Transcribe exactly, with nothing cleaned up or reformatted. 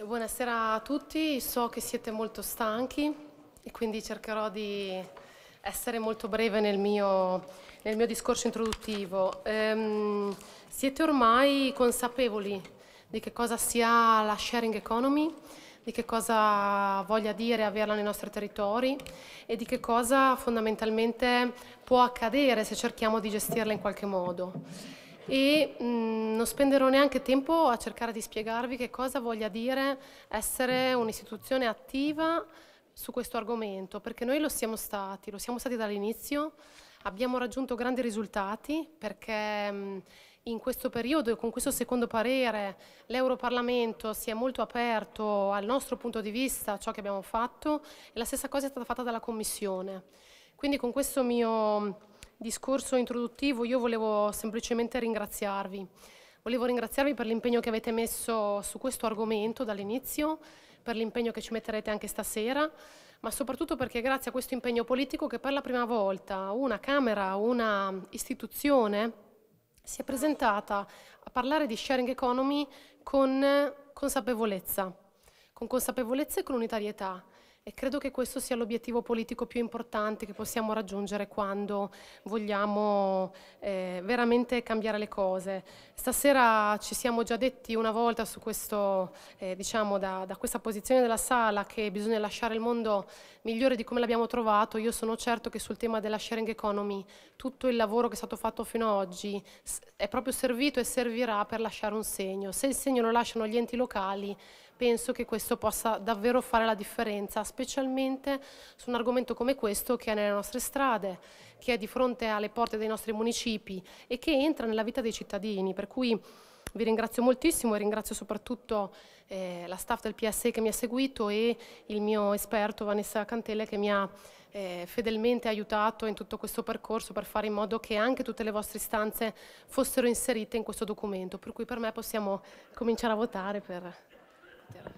Buonasera a tutti, so che siete molto stanchi e quindi cercherò di essere molto breve nel mio, nel mio discorso introduttivo. Ehm, siete ormai consapevoli di che cosa sia la sharing economy, di che cosa voglia dire averla nei nostri territori e di che cosa fondamentalmente può accadere se cerchiamo di gestirla in qualche modo. E mh, non spenderò neanche tempo a cercare di spiegarvi che cosa voglia dire essere un'istituzione attiva su questo argomento, perché noi lo siamo stati, lo siamo stati dall'inizio, abbiamo raggiunto grandi risultati perché mh, in questo periodo e con questo secondo parere l'Europarlamento si è molto aperto al nostro punto di vista, a ciò che abbiamo fatto, e la stessa cosa è stata fatta dalla Commissione. Quindi con questo mio discorso introduttivo io volevo semplicemente ringraziarvi. Volevo ringraziarvi per l'impegno che avete messo su questo argomento dall'inizio, per l'impegno che ci metterete anche stasera, ma soprattutto perché grazie a questo impegno politico che per la prima volta una Camera, una istituzione si è presentata a parlare di sharing economy con consapevolezza, con consapevolezza e con unitarietà. E credo che questo sia l'obiettivo politico più importante che possiamo raggiungere quando vogliamo eh, veramente cambiare le cose. Stasera ci siamo già detti una volta su questo, eh, diciamo da, da questa posizione della sala, che bisogna lasciare il mondo migliore di come l'abbiamo trovato. Io sono certo che sul tema della sharing economy tutto il lavoro che è stato fatto fino ad oggi è proprio servito e servirà per lasciare un segno. Se il segno lo lasciano gli enti locali, penso che questo possa davvero fare la differenza, specialmente su un argomento come questo che è nelle nostre strade, che è di fronte alle porte dei nostri municipi e che entra nella vita dei cittadini. Per cui vi ringrazio moltissimo e ringrazio soprattutto eh, la staff del P S E che mi ha seguito e il mio esperto Vanessa Cantelle che mi ha eh, fedelmente aiutato in tutto questo percorso per fare in modo che anche tutte le vostre istanze fossero inserite in questo documento. Per cui per me possiamo cominciare a votare per...